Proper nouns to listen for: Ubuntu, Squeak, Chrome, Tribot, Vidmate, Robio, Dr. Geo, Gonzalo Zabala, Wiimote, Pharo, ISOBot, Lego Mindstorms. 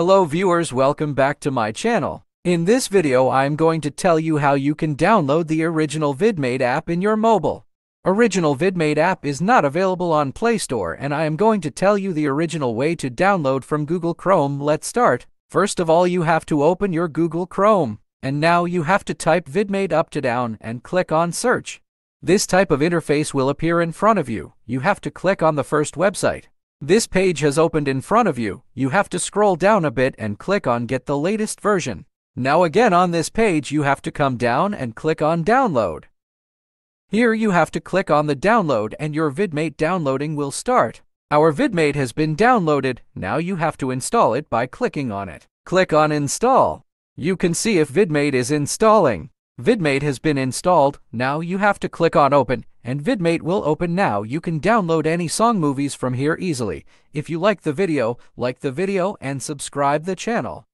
Hello viewers, welcome back to my channel. In this video I am going to tell you how you can download the original Vidmate app in your mobile. Original Vidmate app is not available on Play Store, and I am going to tell you the original way to download from Google Chrome. Let's start. First of all, you have to open your Google Chrome, and now you have to type Vidmate up to down and click on search. This type of interface will appear in front of you. You have to click on the first website. This page has opened in front of you. You have to scroll down a bit and click on Get the Latest Version. Now again on this page you have to come down and click on Download. Here you have to click on the download and your Vidmate downloading will start. Our Vidmate has been downloaded. Now you have to install it by clicking on it. Click on Install. You can see if Vidmate is installing. Vidmate has been installed. Now you have to click on Open, and Vidmate will open now. You can download any song movies from here easily. If you like the video and subscribe the channel.